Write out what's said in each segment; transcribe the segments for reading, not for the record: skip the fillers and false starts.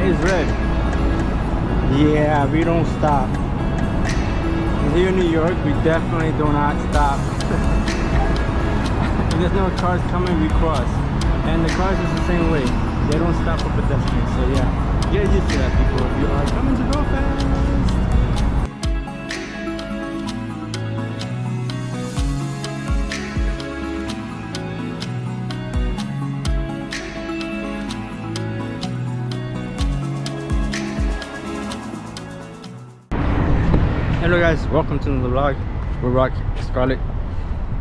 That is red. Yeah, we don't stop. Here in New York, we definitely do not stop. If there's no cars coming, we cross. And the cars is the same way. They don't stop for pedestrians, so yeah. Get used to that, people. If you are coming to Go Fest. Hello guys, welcome to the vlog. WillRock, Scarlet.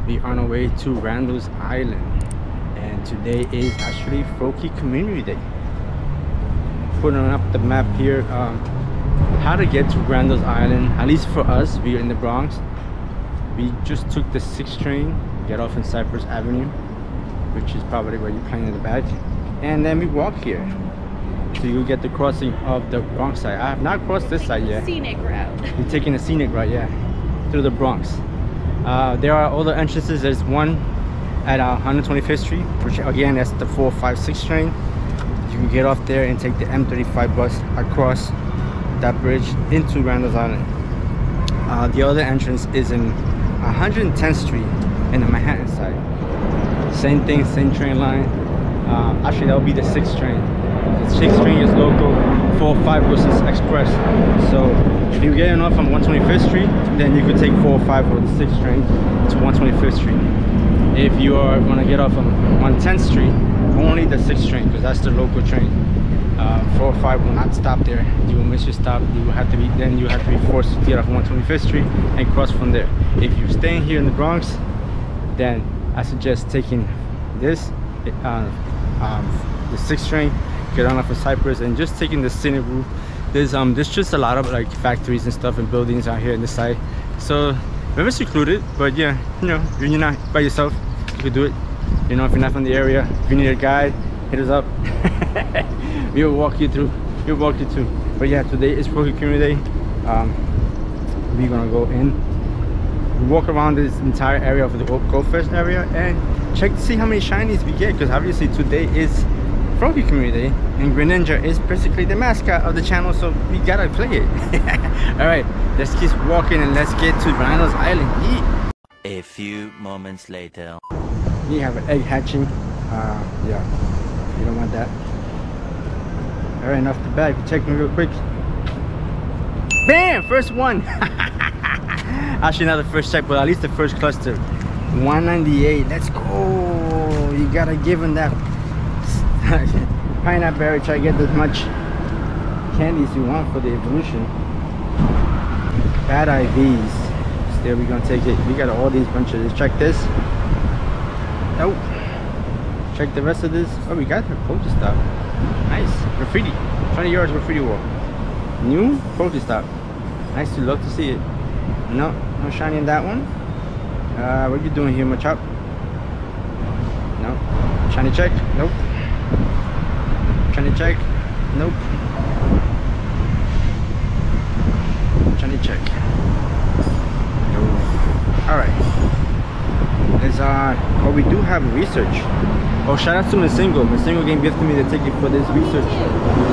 We are on our way to Randall's Island, and today is actually Froakie Community Day. Putting up the map here, how to get to Randall's Island. At least for us, we are in the Bronx. We just took the 6 train, get off in Cypress Avenue, which is probably where you're playing in the back, and then we walk here. So you get the crossing of the Bronx side. I have not crossed this side yet. Scenic route. You're taking a scenic route, yeah, through the Bronx. There are other entrances. There's one at 125th Street, which again, that's the 456 train. You can get off there and take the M35 bus across that bridge into Randall's Island. The other entrance is in 110th Street in the Manhattan side. Same thing, same train line. Actually, that would be the 6th train. The 6th train is local, 456 express. So if you're getting off on 125th Street, then you could take 405 or the 6th train to 125th Street. If you are going to get off on 110th Street, only the 6th train, because that's the local train. 405 will not stop there. You will miss your stop. You will have to be forced to get off 125th Street and cross from there. If you're staying here in the Bronx, then I suggest taking this the 6th train, get on off of Cypress, and just taking the scenic route. There's just a lot of like factories and stuff and buildings out here in the site, so very secluded. But yeah, you know, when you're not by yourself, you can do it. You know, if you're not from the area, if you need a guide, hit us up. We'll walk you through. We'll walk you through. But yeah, today is Froakie Community Day. We're gonna go in, walk around this entire area of the Go Fest area, and check to see how many shinies we get, because obviously today is Froakie Community Day, and Greninja is basically the mascot of the channel, so we gotta play it. Alright, let's keep walking and let's get to Randall's Island. Yeah. A few moments later. We have an egg hatching. Yeah, you don't want that. Alright, off the bat, check me real quick. Bam! First one! Actually not the first check, but at least the first cluster. 198, let's go! You gotta give him that. Pineapple berry, try to get as much candy as you want for the evolution. Bad IVs. Still, we're gonna take it. We got all these bunches. Check this. Nope. Check the rest of this. Oh, we got the poster stop. Nice. Graffiti. 20 yards graffiti wall. New poster stop. Nice. To love to see it. No, no shiny in that one. What you doing here, Machop? No. Shiny check. Nope. Shiny check. Nope. Shiny check. Nope. Alright. There's oh, we do have research. Oh, shout out to Missingno. Missingno game gifted me the ticket for this research.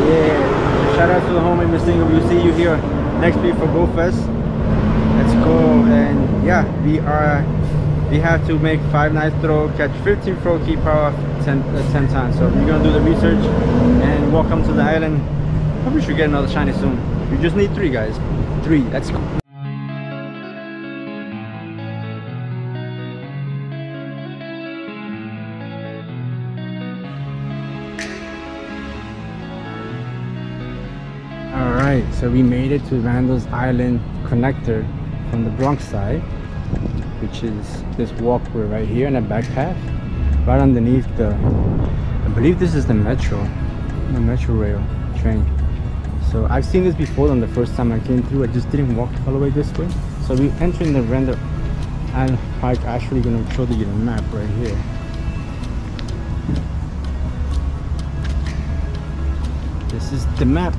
Yeah. Shout out to the homie Missingno. We'll see you here next week for Go Fest. Let's go. And yeah, we have to make 5 nice throw, catch 15 Froakie, power 10 times. So we're gonna do the research and welcome to the island. Probably should get another shiny soon. You just need 3 guys. 3, let's go. Alright, so we made it to Randall's Island connector from the Bronx side, which is this walkway right here and a back path right underneath the, I believe this is the metro rail train. So I've seen this before on the first time I came through. I just didn't walk all the way this way. So we entering the Randall's Island Park. Actually gonna show you the map right here. This is the map.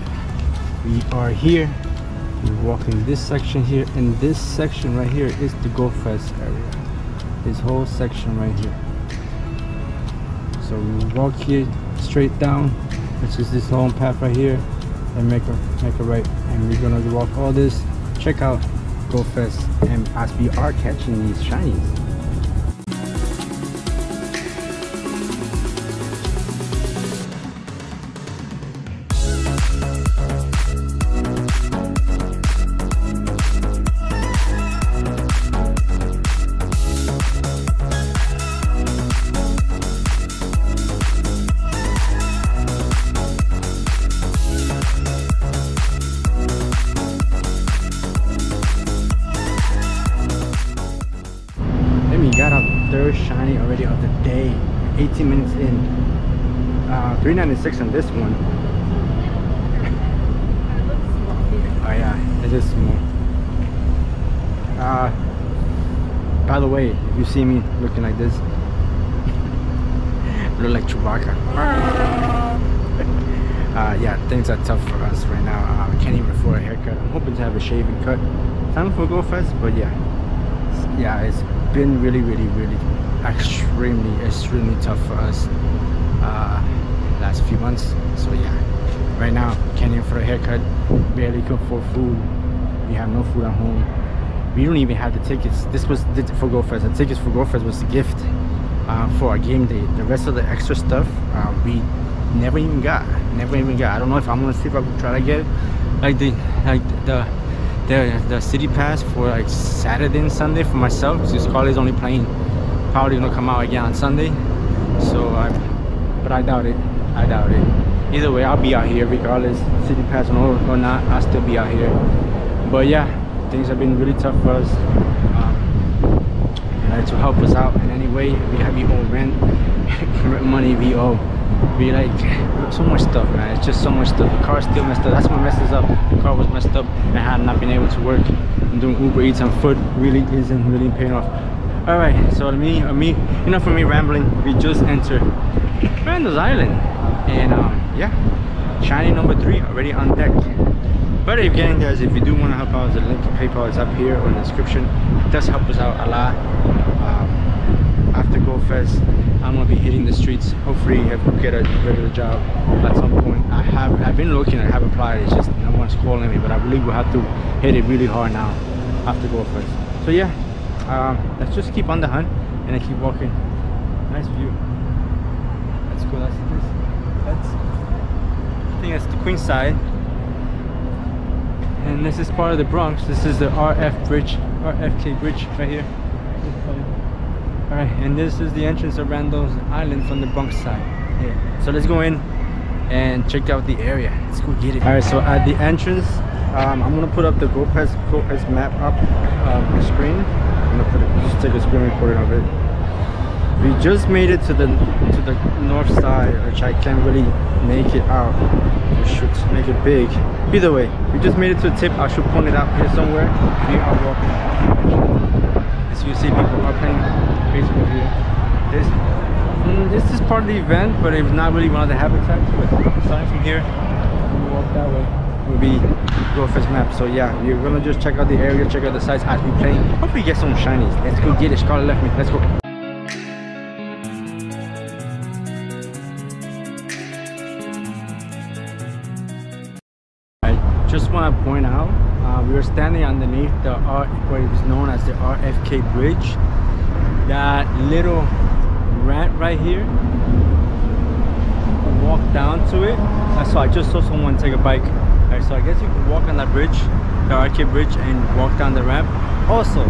We are here. We're walking this section here, and this section right here is the Go Fest area. This whole section right here. So we walk here straight down, which is this long path right here. and make a right, and we're gonna walk all this. Check out Go Fest and as we are catching these shinies. Shiny already of the day, 18 minutes in, $3.96 on this one. Oh yeah, it is small. By the way, if you see me looking like this, I look like Chewbacca. Yeah, things are tough for us right now. I can't even afford a haircut. I'm hoping to have a shaving cut. Time for Go Fest, but yeah, it's been really extremely tough for us last few months. So yeah, right now can't even afford a haircut, barely cook for food, we have no food at home, we don't even have the tickets. This was for Go Fest. The tickets for Go Fest was a gift for our game day. The rest of the extra stuff we never even got. I don't know if I'm gonna see if I could try to get it, like the city pass for like Saturday and Sunday for myself, because Scarlett's only playing, probably gonna come out again on Sunday. So but I doubt it. Either way, I'll be out here regardless, city pass or not, I'll still be out here. But yeah, things have been really tough for us. To help us out in any way, we owe rent, money we owe. We like so much stuff, man. It's just so much stuff. The car's still messed up. That's what messes up. The car was messed up and I have not been able to work. I'm doing Uber Eats on foot. Really isn't really paying off. All right, so enough for me rambling. We just entered Randall's Island, and yeah, shiny number 3 already on deck. But again, guys, if you do want to help out, the link to PayPal is up here or in the description. It does help us out a lot. After Go Fest, I'm gonna be hitting the streets. Hopefully, I will get a regular job at some point. I've been looking. I have applied. It's just no one's calling me. But I believe we'll have to hit it really hard now after Go Fest. So yeah, let's just keep on the hunt and I keep walking. Nice view. That's cool. I think that's the Queens side. And this is part of the Bronx. This is the RFK bridge right here. Alright, and this is the entrance of Randall's Island from the Bronx side. Yeah. So let's go in and check out the area. Let's go get it. Alright, so at the entrance, I'm gonna put up the Go Fest map up on the screen. I'm gonna just take a screen recording of it. We just made it to the north side, which I can't really make it out. We should make it big. Either way, we just made it to the tip. I should point it out here somewhere. We are walking. As you see, people are playing. This is part of the event, but it's not really one of the habitats. But starting from here, we walk that way, will be Go Fest map. So yeah, we're gonna just check out the area, check out the sites as we play. Hopefully get some shinies. Let's go get it. Scarlet left me. Let's go. I just want to point out, we were standing underneath what is known as the RFK bridge. That little ramp right here, walk down to it. So I just saw someone take a bike. All right, so I guess you can walk on that bridge, the RFK bridge, and walk down the ramp. Also,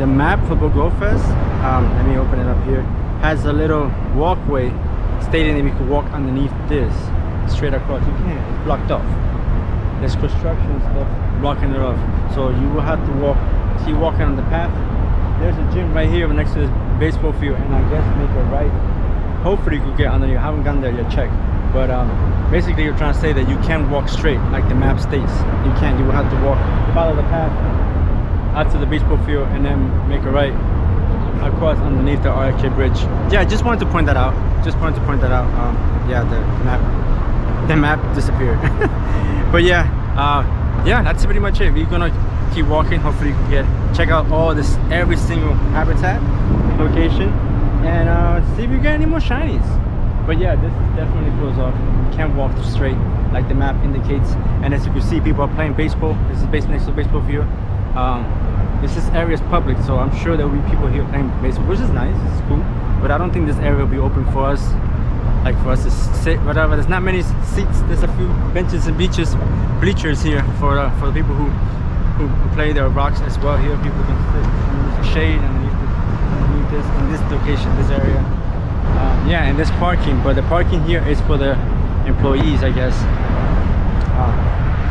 the map for Go Fest, let me open it up here, has a little walkway stating that we could walk underneath this straight across. You can't, it's blocked off. There's construction stuff blocking it off, so you will have to walk. See, walking on the path. There's a gym right here next to this baseball field, and I guess make a right. Hopefully you could get under here. I haven't gone there yet, check. But basically you're trying to say that you can't walk straight like the map states. You can't, you will have to walk, follow the path out to the baseball field and then make a right across underneath the RFK bridge. Yeah, I just wanted to point that out. Yeah, the map disappeared. But yeah, yeah, that's pretty much it. We're gonna keep walking. Hopefully you can check out all this, every single habitat location, and see if you get any more shinies. But yeah, this definitely closed off. Can't walk straight. like the map indicates. And as you can see, people are playing baseball. This is based next to the baseball field. This area is public, so I'm sure there will be people here playing baseball, which is nice, it's cool. But I don't think this area will be open for us, like for us to sit, whatever. There's not many seats. There's a few benches and bleachers here for the people who play their rocks as well. Here people can sit in the shade underneath this, in this location, this area. Yeah, and there's parking, but the parking here is for the employees, I guess.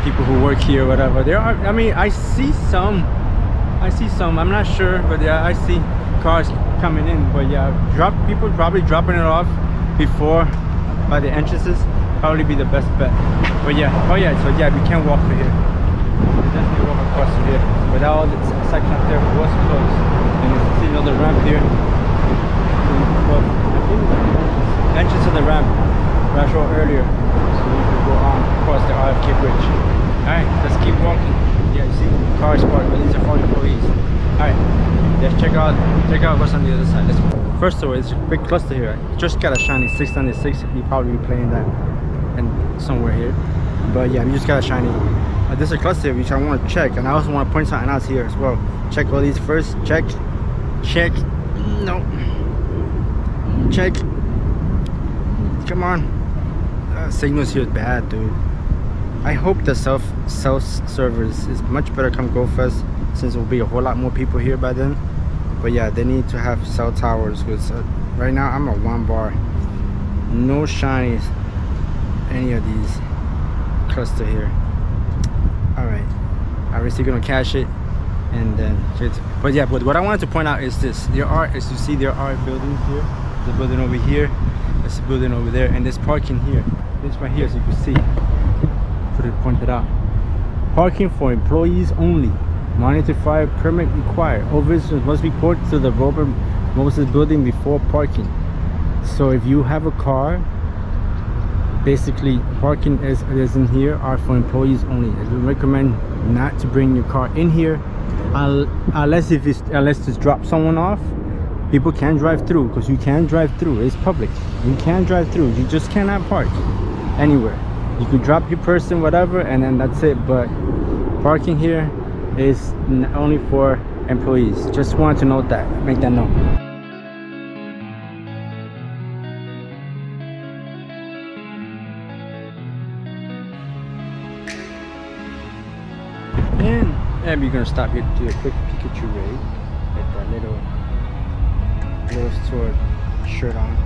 People who work here, whatever. There are, I mean, I see some, I'm not sure, but yeah, I see cars coming in. But yeah, people probably dropping it off before by the entrances probably be the best bet. But yeah, oh yeah, so yeah, we can walk through here. We can definitely walk across through here. But all the section there was closed, and you see another ramp here. Well, I think the entrance to the ramp that I showed earlier, so we can go on across the RFK bridge. All right, let's keep walking. Yeah, you see cars parked, but these are for employees. All right, let's check out what's on the other side. Let's go. First of all, it's a big cluster here. I just got a shiny 696. We probably be playing that and somewhere here. But yeah, we just got a shiny. This is a cluster which I want to check, and I also want to point something else here as well. Check all these first. Check. No. Check. Come on. Signals here is bad, dude. I hope the self servers is much better come Go Fest, since there will be a whole lot more people here by then. But yeah, they need to have cell towers, because right now I'm at one bar, no shinies, any of these cluster here. All right, obviously gonna cash it, and then but yeah, but what I wanted to point out is this: there are, as you see, there are buildings here. There's a building over here, there's a building over there, and there's parking here. This right here, as you can see. Pointed out, parking for employees only, monitored fire permit required, all visitors must report to the Robert Moses building before parking. So if you have a car, basically parking as in here are for employees only. I would recommend not to bring your car in here unless it's drop someone off. People can drive through, because you can drive through, it's public, you can drive through, you just cannot park anywhere. You could drop your person, whatever, and then that's it. But parking here is only for employees. Just wanted to note that, make that known. And we're gonna stop here to do a quick Pikachu raid. Get that little sword shirt on.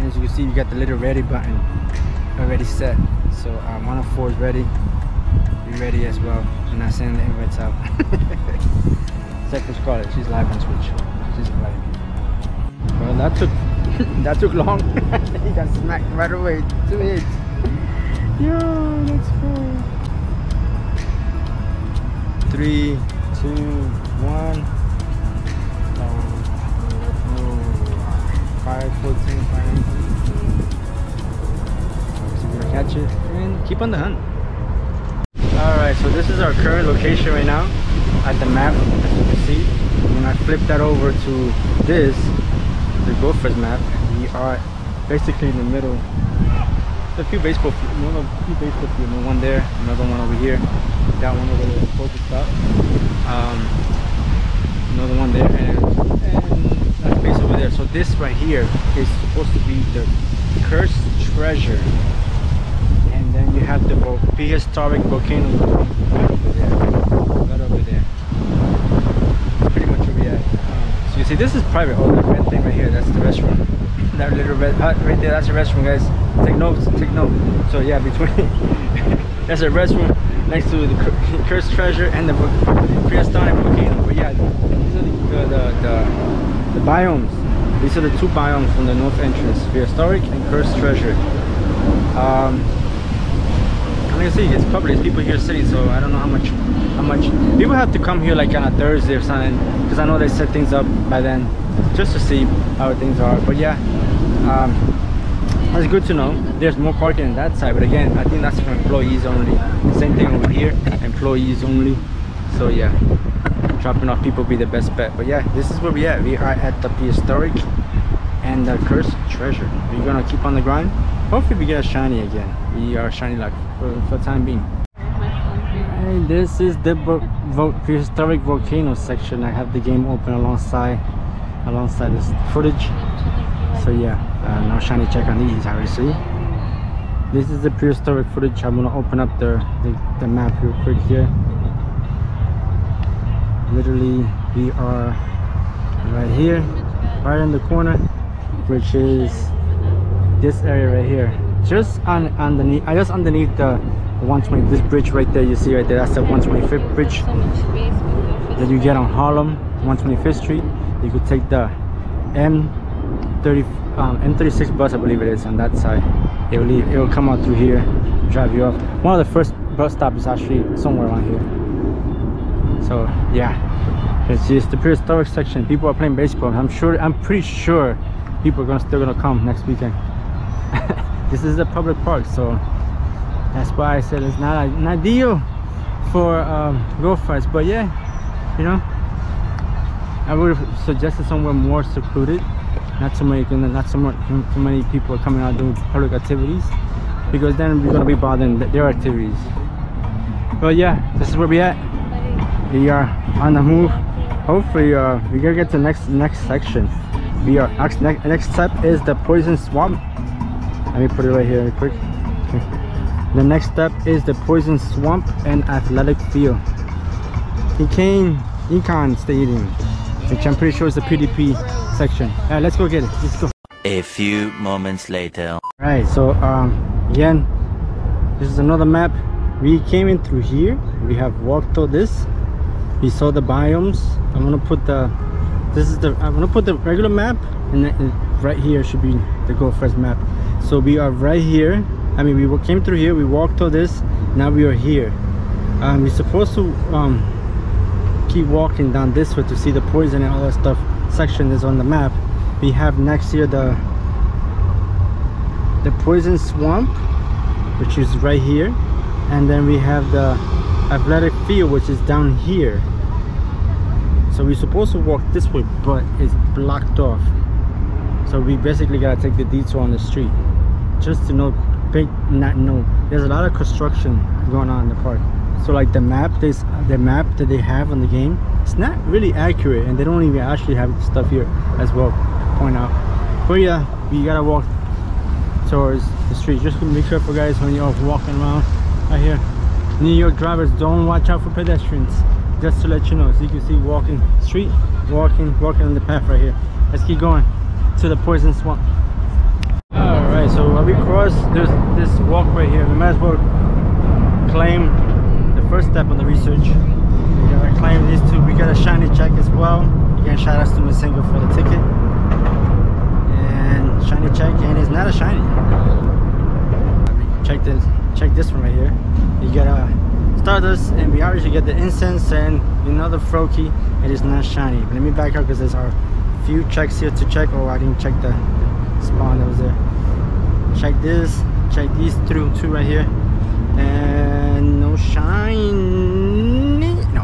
As you can see, you got the little ready button already set, so 104 is ready. Be ready as well, and I send the invites out. Except for Scarlet, she's live on Twitch. She's invited. Well, that took long. He got smacked right away. 2 hits. Yo, that's cool. 3, 2, 1. 5, 14, 5. Catch it and keep on the hunt. Alright, so this is our current location right now at the map, as you can see. When I flip that over to this, the Go Fest map, we are basically in the middle. There's a few baseball fields, one there, another one over here, that one over there, focused up. Another one there, and that space over there. So this right here is supposed to be the cursed treasure. Then you have the prehistoric volcano right over there. It's pretty much over there. So you see, this is private. Oh, that red thing right here, that's the restroom. That little red hut right there, that's the restroom, guys. Take notes, take note. So yeah, between that's a restroom next to the cursed treasure and the prehistoric volcano. But yeah, these are the biomes. These are the 2 biomes from the north entrance: prehistoric and cursed treasure. You see, it's public. There's people here sitting, so I don't know how much people have to come here, like on a Thursday or something, because I know they set things up by then just to see how things are. But yeah, that's good to know. There's more parking on that side, but again, I think that's for employees only. Same thing over here, employees only. So yeah, dropping off people be the best bet. But yeah, this is where we are at the prehistoric and the cursed treasure. We're gonna keep on the grind. Hopefully we get a shiny again. We are shiny luck for the time being. And this is the prehistoric volcano section. I have the game open alongside this footage. So yeah, no shiny check on these, obviously. This is the prehistoric footage. I'm gonna open up the map real quick here. Literally, we are right here, right in the corner, which is this area right here. Just underneath the 120. This bridge right there, you see right there. That's the 125th bridge that you get on Harlem, 125th Street. You could take the M36 bus, I believe it is, on that side. It will come out through here, drive you up. One of the first bus stops is actually somewhere around here. So yeah, it's just the prehistoric section. People are playing baseball. I'm pretty sure people are still gonna come next weekend. This is a public park, so that's why I said it's not an ideal for Go Fest. But yeah, you know, I would have suggested somewhere more secluded. Not so many people are coming out doing public activities, because then we're gonna be bothering their activities. But yeah, this is where we at. We are on the move. Hopefully, we're gonna get to the next section. Next step is the poison swamp. Let me put it right here, real quick. The next step is the poison swamp and athletic field. Icahn Stadium, which I'm pretty sure is the PDP. Section. All right, let's go get it. Let's go. A few moments later. All right, so again, this is another map. We came in through here. We have walked through this. We saw the biomes. I'm gonna put the regular map, and then right here should be the Go Fest map. So we are right here. I mean, we came through here. We walked through this. Now we are here. We're supposed to keep walking down this way to see the poison and all that stuff. Section is on the map. We have next here the poison swamp, which is right here, and then we have the athletic field, which is down here. So we're supposed to walk this way, but it's blocked off, so we basically gotta take the detour on the street just to not know. There's a lot of construction going on in the park, so like the map that they have on the game, it's not really accurate, and they don't even actually have stuff here as well to point out. But yeah, we gotta walk towards the street. Just be careful, guys, when you're walking around right here. New York drivers, don't watch out for pedestrians, just to let you know. So you can see walking on the path right here. Let's keep going to the poison swamp. All right, so when we cross this walk right here, we might as well claim the first step on the research. We gotta claim these two. We got a shiny check as well. Again, shout out to Missingno for the ticket. And shiny check, and it's not a shiny. Check this one right here. You got a Stardust, and we already get the incense and another Froakie. It is not shiny. But let me back up because there's our few checks here to check. Oh, I didn't check the spawn that was there. Check this. Check these two right here. And no shiny. No.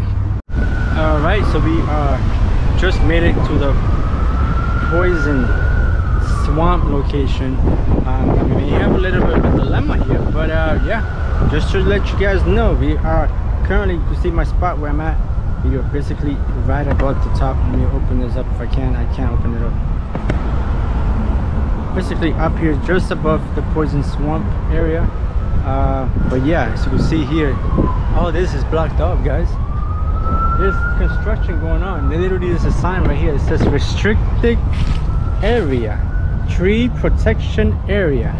All right, so we are just made it to the poison swamp location. We have a little bit of a dilemma here, but yeah, just to let you guys know, we are currently, you see my spot where I'm at, we are basically right above the top. Let me open this up if I can. I can't open it up. Basically up here, just above the poison swamp area. But yeah, as you can see here, all this is blocked off, guys. There's construction going on. Literally, there's a sign right here. It says restricted area, tree protection area.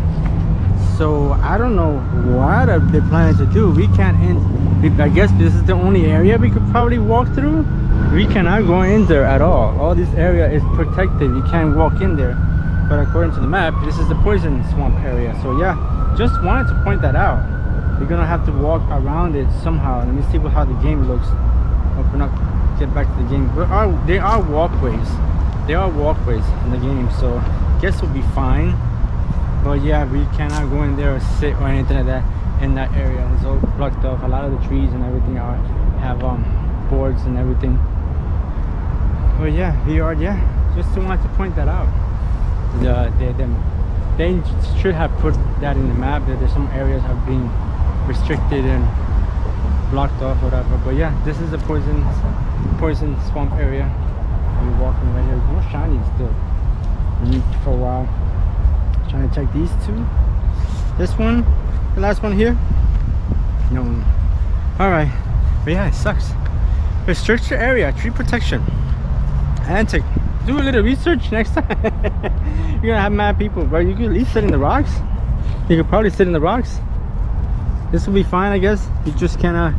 So I don't know what they're planning to do. We can't in. I guess this is the only area we could probably walk through. We cannot go in there at all. All this area is protected. You can't walk in there. But according to the map, this is the poison swamp area. So yeah, just wanted to point that out. We're gonna have to walk around it somehow. Let me see how the game looks. Open up, get back to the game. There are walkways. There are walkways in the game, so I guess we'll be fine. But yeah, we cannot go in there or sit or anything like that in that area. It's all blocked off. A lot of the trees and everything have boards and everything. But yeah, we are, yeah, just wanted to point that out. they should have put that in the map, that there's some areas have been restricted and blocked off, whatever. But yeah, this is a poison swamp area. We're walking right here. More shiny still. For a while, trying to check these two. This one, the last one here. No. All right. But yeah, it sucks. Restrict your area, tree protection. Niantic, do a little research next time. You're gonna have mad people, bro. You could at least sit in the rocks. You could probably sit in the rocks. This will be fine, I guess. You just kinda,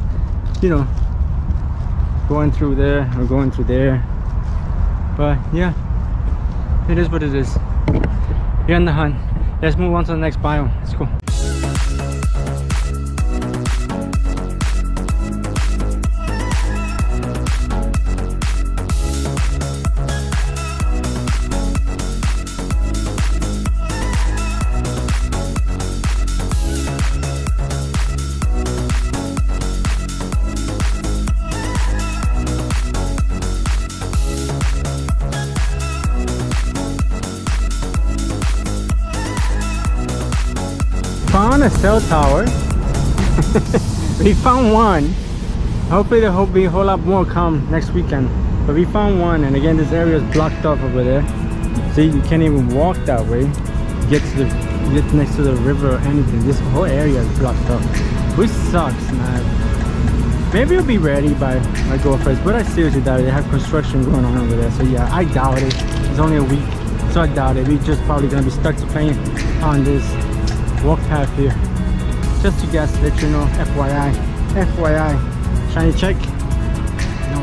you know, going through there or going through there. But yeah, it is what it is. You're on the hunt. Let's move on to the next biome. Let's go. A cell tower. We found one. Hopefully there will be a whole lot more come next weekend, but we found one. And again, this area is blocked off over there. See, you can't even walk that way, get next to the river or anything. This whole area is blocked off, which sucks, man. Maybe it'll be ready by my Go Fest, but I seriously doubt it. They have construction going on over there, so yeah, I doubt it. It's only a week, so I doubt it. We're just probably gonna be stuck to playing on this walk path here. Just to guess, let you know, FYI. Shiny check. No.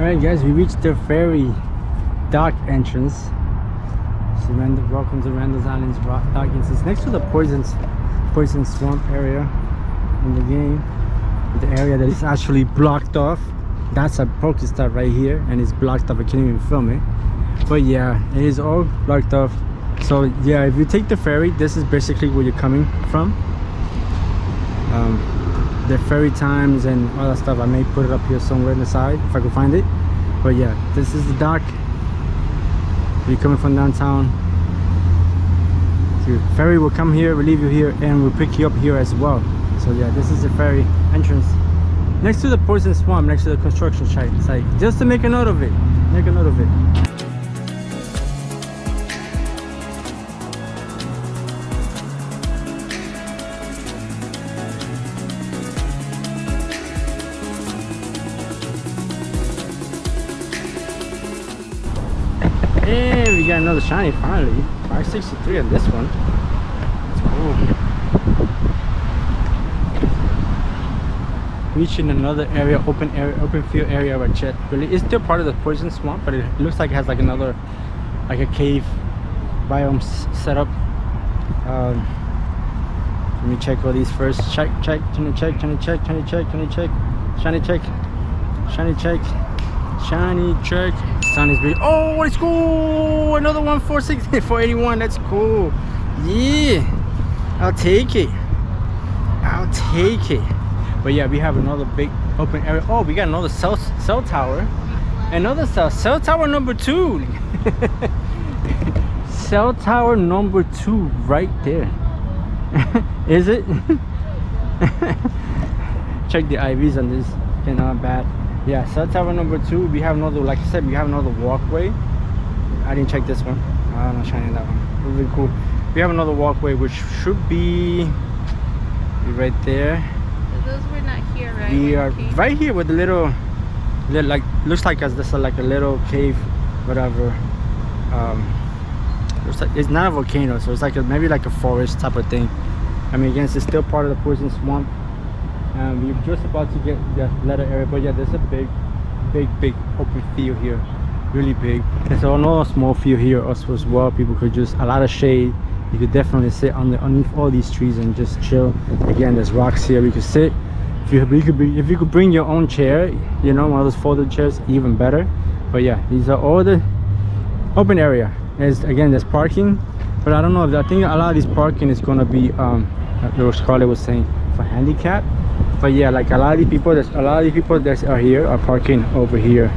Alright guys, we reached the ferry dock entrance. So welcome to Randall's Island's rock dock entrance. It's next to the poison swamp area in the game. The area that is actually blocked off. That's a Pokestop right here, and it's blocked off. I can't even film it, but yeah, it is all blocked off. So yeah, if you take the ferry, this is basically where you're coming from. The ferry times and all that stuff, I may put it up here somewhere on the side if I can find it. But yeah, this is the dock. You're coming from downtown, so your ferry will come here, will leave you here, and will pick you up here as well. So yeah, this is the ferry entrance. Next to the poison swamp, next to the construction site, just to make a note of it. Make a note of it. Hey, we got another shiny finally. 563 on this one. That's cool. Reaching another area, open field area where Chet really is still part of the poison swamp, but it looks like it has like another, like a cave biome set up. Let me check all these first. Shiny check. Sun is big. Oh, let's go! Another 146, 481. That's cool. Yeah, I'll take it. I'll take it. But yeah, we have another big open area. Oh, we got another cell tower. Another cell tower number 2. Cell tower number 2 right there. Is it? Check the IVs on this. They're not bad. Yeah, cell tower number 2. We have another, like I said, we have another walkway. I didn't check this one. I'm not shining that one. Really cool. We have another walkway, which should be right there. Those were not here, right? We are right here with the little like, looks like this like a little cave, whatever. Looks like it's not a volcano, so it's like a, maybe like a forest type of thing. I mean, again, it's still part of the poison swamp. We're just about to get the letter area, but yeah, there's a big open field here, really big. There's no small field here also as well. People could just a lot of shade. You could definitely sit underneath all these trees and just chill. Again, there's rocks here. We could sit. If you could bring your own chair, you know, one of those folded chairs, even better. But yeah, these are all the open area. There's parking, but I don't know. I think a lot of this parking is gonna be, like Scarlett was saying, for handicap. But yeah, like a lot of the people that are here are parking over here.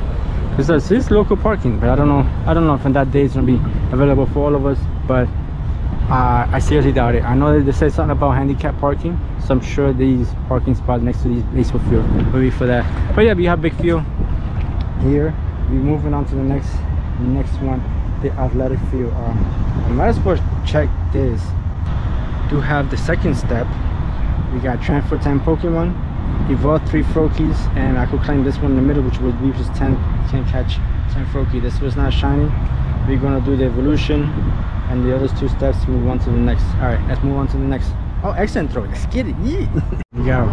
Because this is local parking, but I don't know if on that day it's gonna be available for all of us. But I seriously doubt it. I know that they said something about handicap parking, so I'm sure these parking spots next to these places will be for that. But yeah, we have big field here. We're moving on to the next one, the athletic field. I might as well check this. Do have the second step. We got transfer 10 Pokemon, evolve 3 Froakies, and I could claim this one in the middle, which would be just 10. Can't catch 10 Froakie. This was not shiny. We're gonna do the evolution and the other two steps to move on to the next. All right, let's move on to the next. Oh, excellent throw. Let's get it. Yeah. We got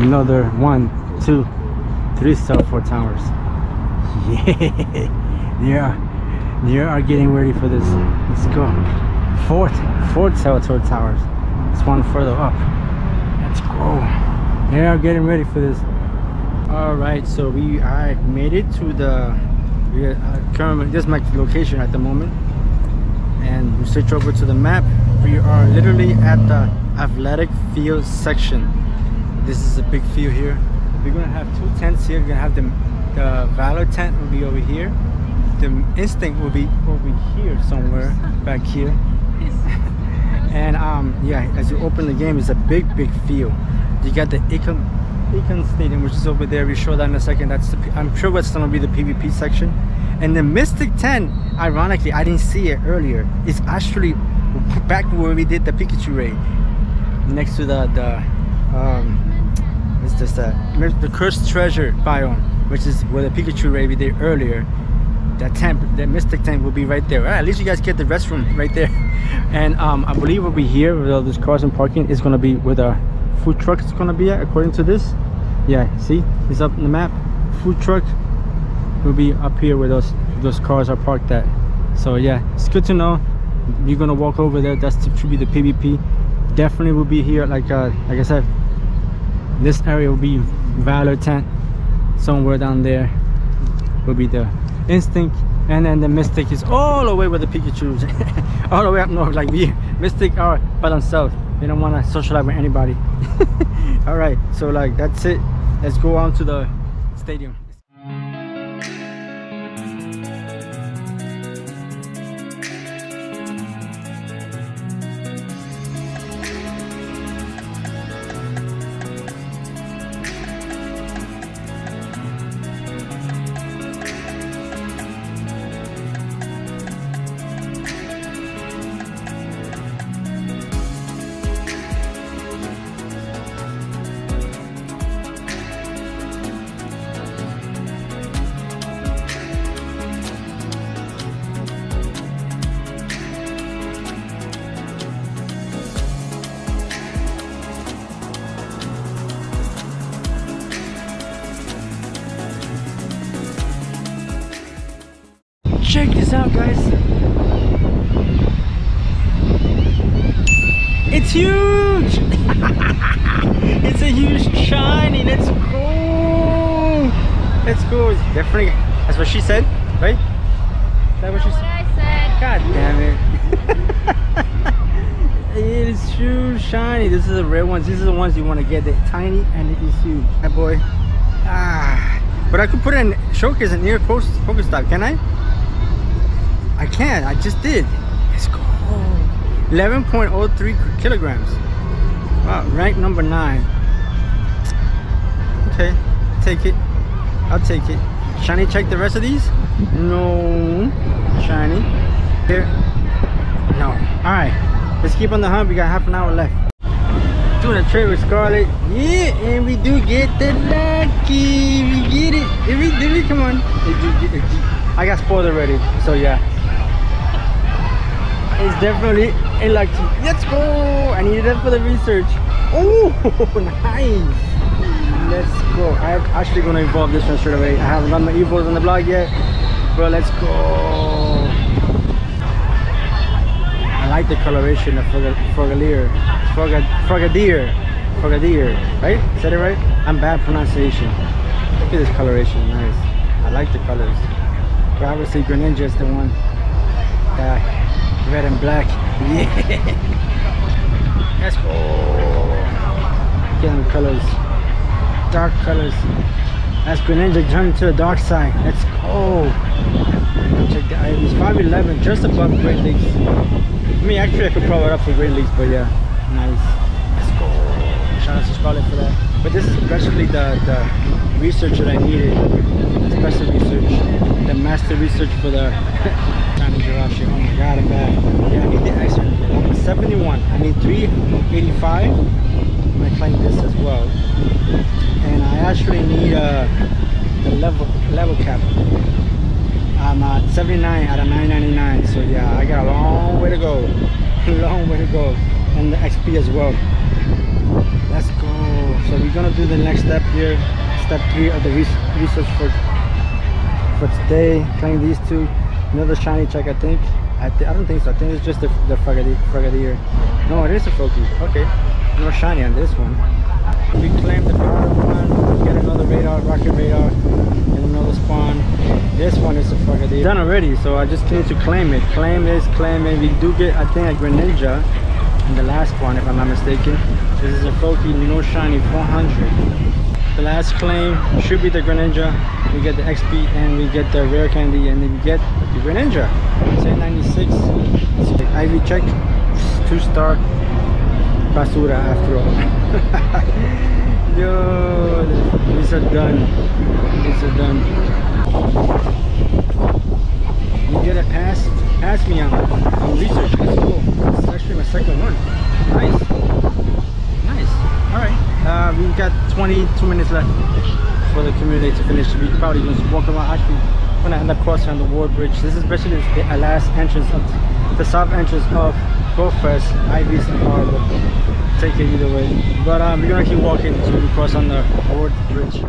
another 1, 2, 3 sub 4 towers. Yeah, they are getting ready for this. Let's go. Fourth Salvatore Towers. It's one further up. Let's go. They are getting ready for this. All right, so I made it to the current. This is my location at the moment, and we switch over to the map. We are literally at the athletic field section. This is a big field here. We're gonna have two tents here. We're gonna have the Valor tent will be over here. The Instinct will be over here somewhere, back here. And yeah, as you open the game, it's a big field. You got the Icahn Stadium, which is over there. We show that in a second. That's the, I'm sure what's gonna be the PvP section. And the Mystic 10, ironically, I didn't see it earlier. It's actually back where we did the Pikachu raid, next to the Cursed Treasure biome, which is where the Pikachu raid we did earlier. That Mystic Tank will be right there. All right, at least you guys get the restroom right there. And I believe we'll be here with all these cars and parking. It's gonna be where the food truck is gonna be at, according to this. Yeah, see, it's up in the map. Food truck will be up here where those cars are parked at. So yeah, it's good to know. You're gonna walk over there. That's should be the PvP. Definitely will be here. Like I said, this area will be Valor Tent. Somewhere down there will be the Instinct, and then the Mystic is all the way with the Pikachu's all the way up north. Like we Mystic are by themselves, they don't want to socialize with anybody. All right, so like that's it. Let's go on to the stadium. Check this out, guys. It's huge. It's a huge shiny. Let's go. Let's go. It's definitely. That's what she said, right? That's what she said. I said. God damn it. It is huge, shiny. This is the rare ones. These are the ones you want to get. They're tiny and it is huge. That boy. Ah. But I could put it in showcase and near Pokestop. Can I? I can, I just did. Let's go. 11.03 kilograms. Wow, rank number 9. Okay, take it. I'll take it. Shiny, check the rest of these? No. Shiny. Here. No. Alright, let's keep on the hunt. We got half an hour left. Doing a trade with Scarlet. Yeah, and we do get the lucky. We get it. Did we? Come on. I got spoiled already, so yeah. It's definitely a lucky. Let's go! I needed that for the research. Oh, nice! Let's go. I'm actually gonna evolve this one straight away. I haven't done my evolves on the blog yet, but let's go. I like the coloration of Frogadier. Frogadier. Right? Said it right? I'm bad pronunciation. Look at this coloration. Nice. I like the colors. But obviously, Greninja is the one. That red and black, yeah. Let's go. Get them colors. dark colors. That's Greninja turning to the dark side. Let's go. Check the items. 511, just above Great Leagues. I mean, actually, I could probably up for Great Leagues, but yeah, nice. Let's go. Shout out to Scarlet for that. But this is especially the research that I needed. Special research. The master research for the China Jirachi. Oh my god, I'm bad. Yeah, I need the extra. 71. I need 385. I'm gonna claim this as well, and I actually need the level cap. I'm at 79 out of 999, so yeah, I got a long way to go, and the XP as well. Let's go. So we're gonna do the next step here, step 3 of the research for today. Claim these two, another shiny check, I think. I don't think so. I think it's just the Frogadier. No, it is a Froakie. Okay. No shiny on this one. We claim the power one, get another radar, rocket radar, and another spawn. This one is a Frogadier. Done already, so I just need to claim it. Claim it. We do get, I think, a Greninja in the last one, if I'm not mistaken. This is a Froakie, no shiny, 400. The last claim should be the Greninja. We get the XP and we get the rare candy, and then we get the Greninja. 1096. Ivy check, 2-star. Basura after all. Yo, these are done. You get a pass me on research. That's cool. It's actually my second one. Nice. Alright. We've got 22 minutes left for the community to finish. We probably just walk around. Actually, I'm gonna end up crossing on the Wards Bridge. This is basically the last entrance of the south entrance of Go Fest. IVs are horrible. Take it either way. But we're gonna keep walking until we cross on the Wards Bridge.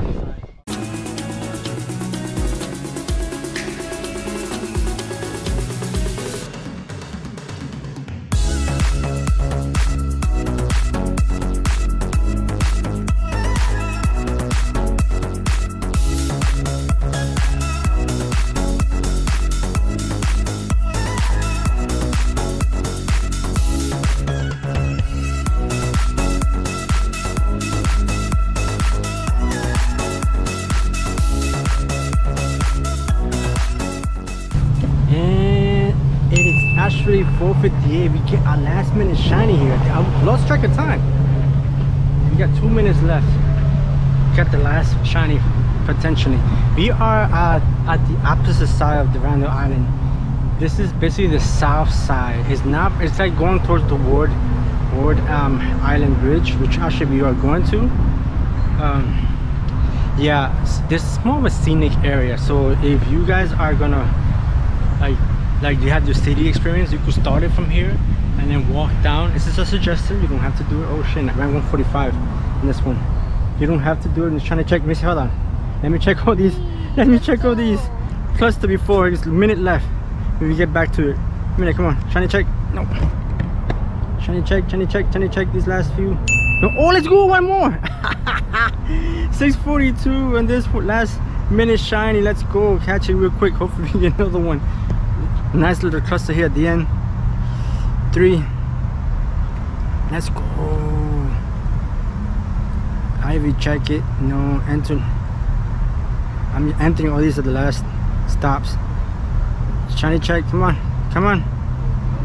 Actually 458, we get our last minute shiny here. I lost track of time. We got 2 minutes left. Got the last shiny potentially. We are at the opposite side of the Randall's Island. This is basically the south side. It's not, it's like going towards the Wards Island Bridge, which actually we are going to. Yeah, this is more of a scenic area, so if you guys are gonna like you have your city experience, you could start it from here and then walk down. This is a suggestion. You don't have to do it. Oh shit, I ran 145 in this one. You don't have to do it. I'm just trying to check. Miss, hold on, let me check all these, plus the before. It's a minute left. If we get back to it, minute, come on. Trying to check. No, trying to check these last few. No, oh, let's go, one more. 642 and this last minute shiny. Let's go, catch it real quick. Hopefully we get another one. Nice little cluster here at the end. 3. Let's go. Ivy check it. No, enter. I'm entering all these at the last stops. Shiny check. Come on.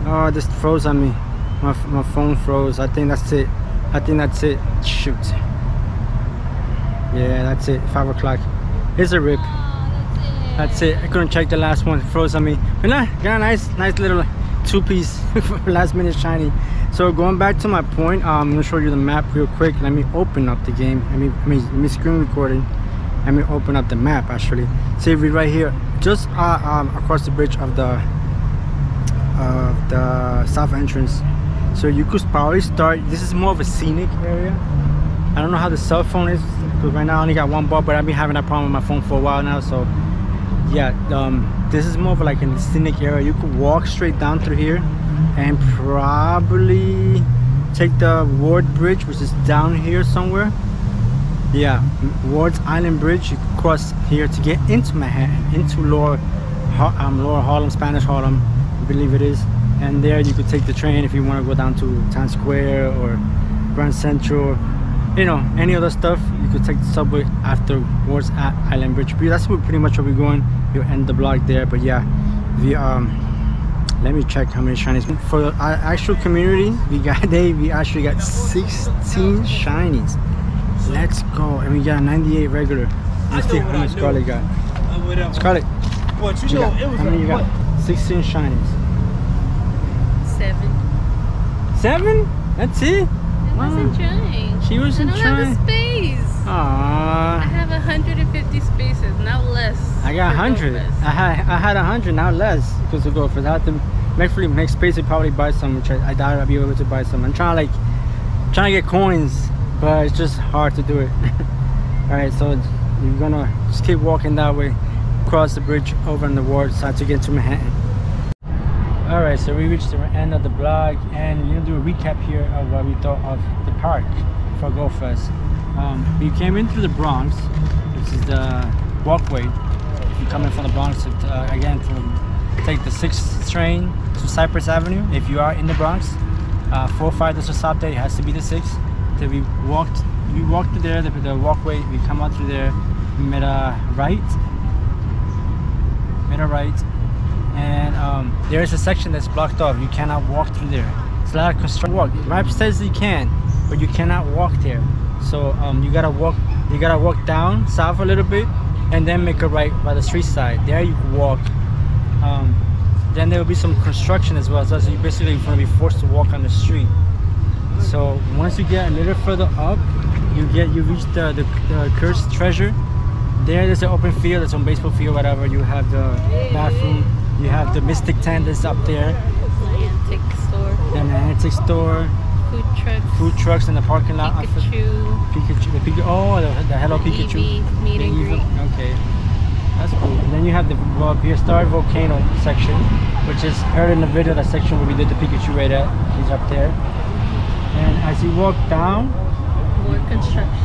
Oh, this froze on me. My phone froze. I think that's it. Shoot. Yeah, that's it. 5 o'clock. It's a rip. That's it. I couldn't check the last one. It froze on me. But nah, got a nice little two-piece last minute shiny. So going back to my point, I'm gonna show you the map real quick. Let me open up the game. Let me screen record it. Let me open up the map actually. See, we right here, just across the bridge of the south entrance. So you could probably start. This is more of a scenic area. I don't know how the cell phone is, because right now I only got one bar, but I've been having that problem with my phone for a while now. So yeah, this is more of like a scenic area. You could walk straight down through here and probably take the Wards Bridge, which is down here somewhere. Yeah, Wards Island Bridge. You could cross here to get into Manhattan, into Lower Harlem, Spanish Harlem, I believe it is. And there you could take the train if you want to go down to Times Square or Grand Central, you know, any other stuff, you could take the subway after Wards Island Bridge. That's pretty much where we're going. You'll end the vlog there. But yeah, the let me check how many shinies. For our actual community, we actually got 16 shinies. Let's go. And we got 98 regular. Let's see how much Scarlet got. Scarlet, what you know, got, it was how many you got? 16 shinies. 7. 7? That's it? I wasn't trying. She wasn't trying. I don't have the space. Aww. I have 150 spaces, now less. I got 100. I had 100, now less. Because of Go Fest. I have to make space to probably buy some, which I doubt I'll be able to buy some. I'm trying to get coins, but it's just hard to do it. Alright, so you're gonna just keep walking that way, cross the bridge over on the Wards side to get to Manhattan. Alright, so we reached the end of the vlog, and we're going to do a recap here of what we thought of the park for Go Fest. We came in through the Bronx, which is the walkway. If you're coming from the Bronx, again, take the 6th train to Cypress Avenue. If you are in the Bronx, 4 or 5, that's a stop there. It has to be the 6th. Then we walked through there, the walkway. We come out through there, we made a right. And there is a section that's blocked off. You cannot walk through there. It's a lot of construction. Walk. Map says you can, but you cannot walk there. So you gotta walk down south a little bit, and then make a right by the street side. There you can walk. Then there will be some construction as well. So you basically gonna be forced to walk on the street. So once you get a little further up, you reach the cursed treasure. There's an open field. It's on baseball field, whatever. You have the bathroom. You have the Mystic Tent that's up there. The Niantic store. Food trucks in the parking lot. Pikachu. Oh, the Hello Pikachu. Okay, that's cool. And then you have the Star Volcano section, which is earlier in the video. That section where we did the Pikachu right at. He's up there. And as you walk down,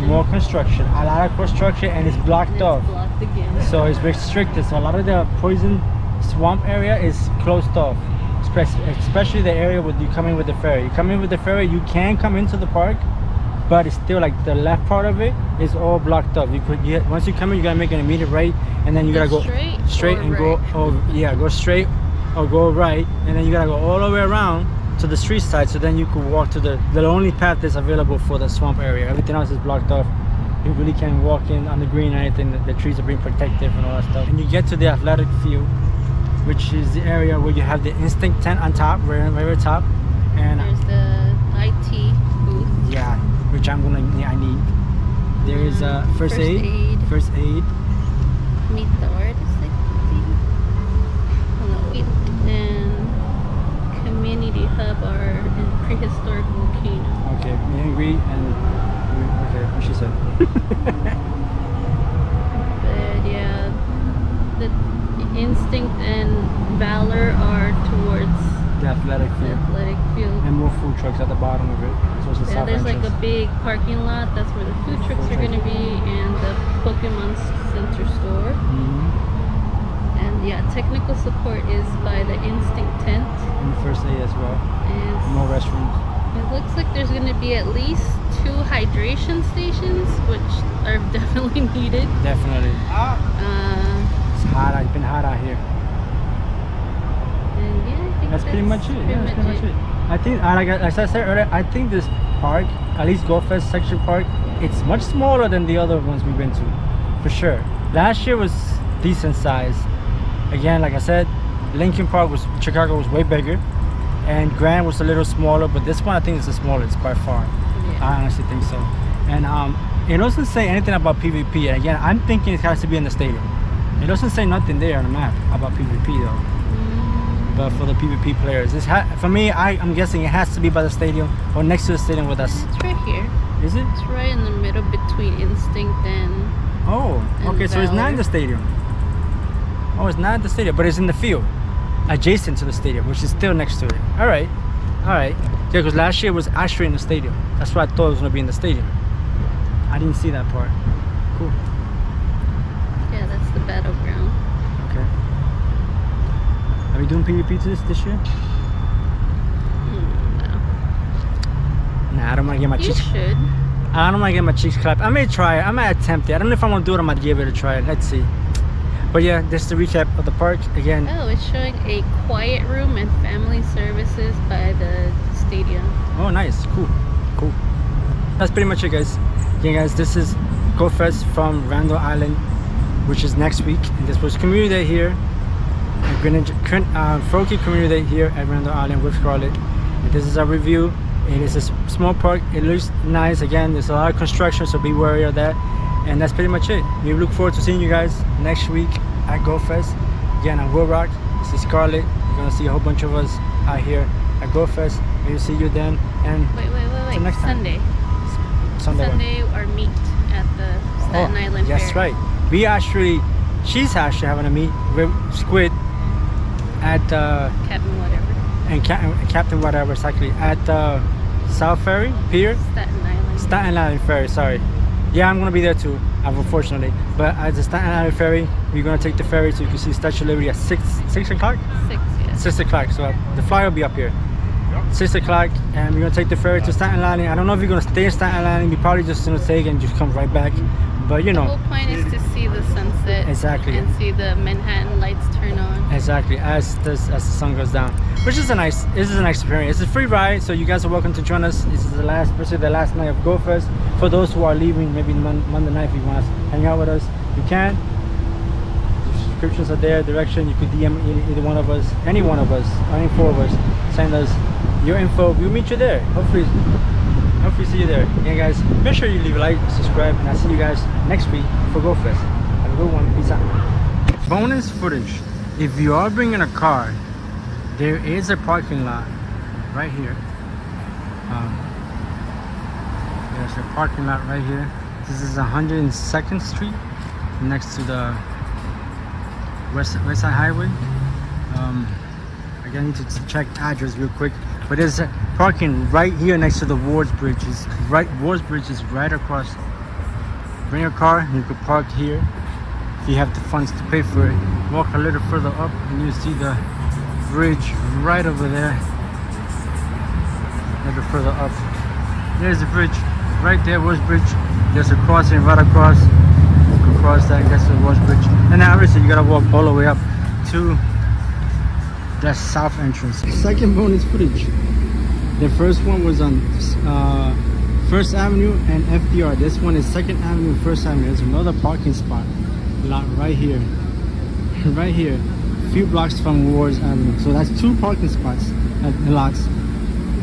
more construction. A lot of construction, and it's blocked off. Again. So it's restricted. So a lot of the poison swamp area is closed off, especially the area where you come in with the ferry. You come in with the ferry, you can come into the park, but it's still like the left part of it is all blocked up. Once you come in, you gotta make an immediate right, and then you gotta go straight and right. Go straight or go right, and then you gotta go all the way around to the street side. So then you could walk to the only path that's available for the swamp area. Everything else is blocked off. You really can't walk in on the green or anything. The trees are being protective and all that stuff. And you get to the athletic field, which is the area where you have the instinct tent on top, very top, and there's the IT booth. Yeah, which I need. There is a first aid. Meet the artist, and community hub are in prehistoric volcano. Okay, meet and greet, and okay, what she said. But yeah, Instinct and Valor are towards the athletic field. And more food trucks at the bottom of it. So it's there's like a big parking lot. That's where the food trucks are going to be, and the Pokemon Center store. And yeah, technical support is by the Instinct tent. And the first aid as well. And more restrooms. It looks like there's going to be at least 2 hydration stations, which are definitely needed. Definitely. It's been hot out here. And yeah, I think that's pretty much it. I think, like, as I said earlier, I think this park, at least Go Fest section park, it's much smaller than the other ones we've been to, for sure. Last year was decent size. Again, like I said, Lincoln Park was, Chicago was way bigger, and Grand was a little smaller, but this one I think is the smallest by far. Yeah. I honestly think so. And it doesn't say anything about PvP. And again, I'm thinking it has to be in the stadium. It doesn't say nothing there on the map about PvP though. But for the PvP players, I'm guessing it has to be by the stadium or next to the stadium with us. It's right here. Is it? It's right in the middle between Instinct and Valor. So it's not in the stadium. Oh, it's not at the stadium, but it's in the field, adjacent to the stadium, which is still next to it. All right. Yeah, because last year it was actually in the stadium. That's why I thought it was gonna be in the stadium. I didn't see that part. Cool. Battleground. Okay. Are we doing PvP to this year? No. Nah, I don't want to get my cheat. You should. I don't want to get my cheeks clapped. I may try it. I might attempt it. I don't know if I'm going to do it. I might give it a try. Let's see. But yeah, this is the recap of the park again. Oh, it's showing a quiet room and family services by the stadium. Oh, nice. Cool. Cool. That's pretty much it, guys. Again, guys, this is Go Fest from Randall's Island, which is next week. And this was Community Day here at Greninja, Froakie Community Day here at Randall's Island with Scarlet. And this is our review. It is a small park. It looks nice. Again, there's a lot of construction, so be wary of that. And that's pretty much it. We look forward to seeing you guys next week at Go Fest. Again, I'm WillRock. This is Scarlet. You're gonna see a whole bunch of us out here at Go Fest. We'll see you then. And wait. Next time. Sunday our meet at the Staten Island Ferry. That's right. She's actually having a meet with Squid at Captain Whatever. And Captain Whatever, exactly, at South Ferry Pier. Staten Island Ferry. Sorry. Yeah, I'm gonna be there too, unfortunately. But at the Staten Island Ferry, we're gonna take the ferry so you can see Statue of Liberty at 6 o'clock. 6, yeah. 6 o'clock. So the flyer will be up here. 6 o'clock, and we're gonna take the ferry to Staten Island. I don't know if we're gonna stay in Staten Island. We're probably just gonna take and just come right back. But you know, the whole point is to see the sunset. Exactly. And see the Manhattan lights turn on. Exactly. As the sun goes down, which is a nice. This is a nice experience. It's a free ride, so you guys are welcome to join us. This is the last night of Go Fest. For those who are leaving, maybe Monday night, if you want to hang out with us, you can. The descriptions are there. Direction. You could DM either one of us, any one of us, any four of us. Send us your info. We'll meet you there. Hopefully see you there. Yeah, guys, make sure you leave a like, subscribe, and I'll see you guys next week for Go Fest. Have a good one. Peace out. Bonus footage. If you are bringing a car, there is a parking lot right here. There's a parking lot right here. This is 102nd Street next to the West Side Highway. I need to check address real quick, but there's a parking right here next to the Wards Bridge. Wards Bridge is right across. Bring your car and you can park here if you have the funds to pay for it. Walk a little further up and you see the bridge right over there. A little further up, there's the bridge right there, Wards Bridge. There's a crossing right across. You can cross that and get to the Wards Bridge. And now obviously you gotta walk all the way up to that south entrance. Second bonus footage. The first one was on First Avenue and FDR. This one is 2nd Avenue, 1st Avenue. There's another parking spot lot right here. Right here. A few blocks from Wards Avenue. So that's two parking spots and lots.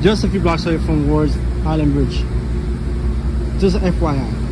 Just a few blocks away from Wards Island Bridge. Just FYI.